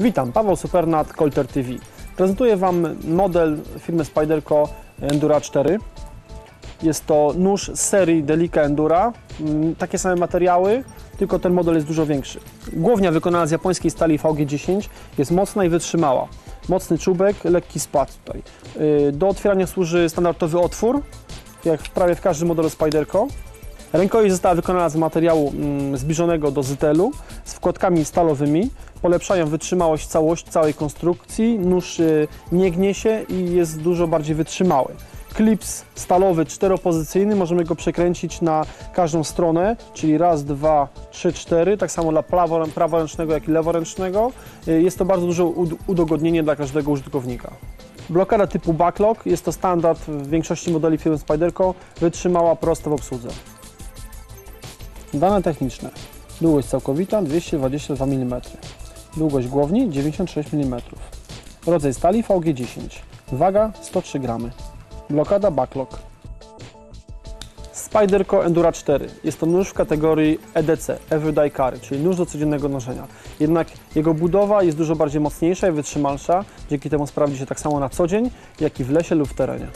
Witam, Paweł Supernat, ColterTV. Prezentuję Wam model firmy Spyderco Endura 4. Jest to nóż z serii Delica Endura. Takie same materiały, tylko ten model jest dużo większy. Głownia wykonana z japońskiej stali VG10 jest mocna i wytrzymała. Mocny czubek, lekki spad tutaj. Do otwierania służy standardowy otwór, jak prawie w każdym modelu Spyderco. Rękojeść została wykonana z materiału zbliżonego do zytelu, z wkładkami stalowymi. Polepszają wytrzymałość całej konstrukcji, nóż nie gnie się i jest dużo bardziej wytrzymały. Klips stalowy czteropozycyjny, możemy go przekręcić na każdą stronę, czyli raz, dwa, trzy, cztery, tak samo dla praworęcznego, jak i leworęcznego. Jest to bardzo duże udogodnienie dla każdego użytkownika. Blokada typu Backlock, jest to standard w większości modeli firmy Spyderco, wytrzymała, prosto w obsłudze. Dane techniczne. Długość całkowita 222 mm. Długość głowni 96 mm. Rodzaj stali VG10. Waga 103 g. Blokada Backlock. Spyderco Endura 4. Jest to nóż w kategorii EDC, Everyday Carry, czyli nóż do codziennego noszenia. Jednak jego budowa jest dużo bardziej mocniejsza i wytrzymalsza. Dzięki temu sprawdzi się tak samo na co dzień, jak i w lesie lub w terenie.